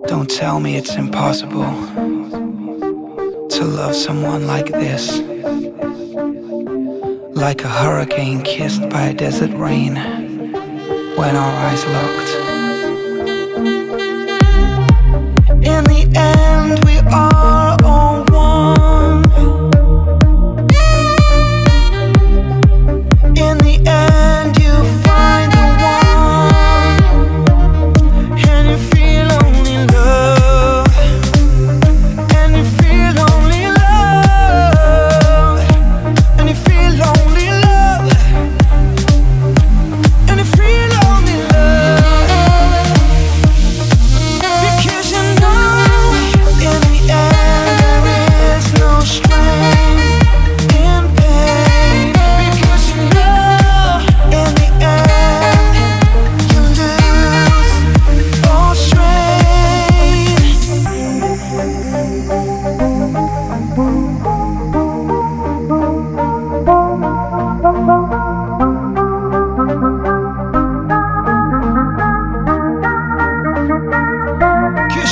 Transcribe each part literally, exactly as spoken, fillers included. Don't tell me it's impossible to love someone like this. Like a hurricane kissed by a desert rain when our eyes locked. In the end, we are all one. In the end, you find the one, and you feel only love, and you feel only love, and you feel only love, and you feel only love. Because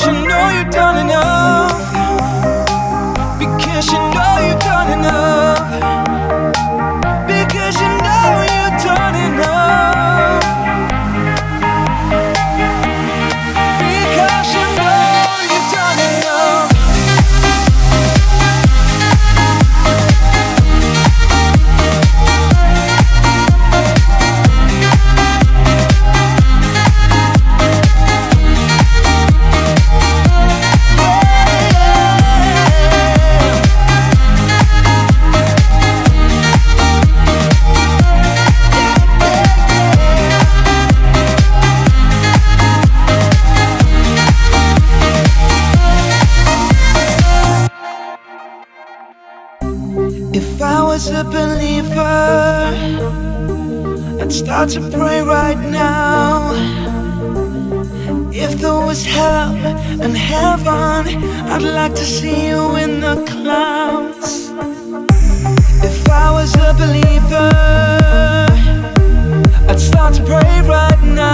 you know, in the end, there is no strength. If I was a believer, I'd start to pray right now. If there was hell and heaven, I'd like to see you in the clouds. If I was a believer, I'd start to pray right now.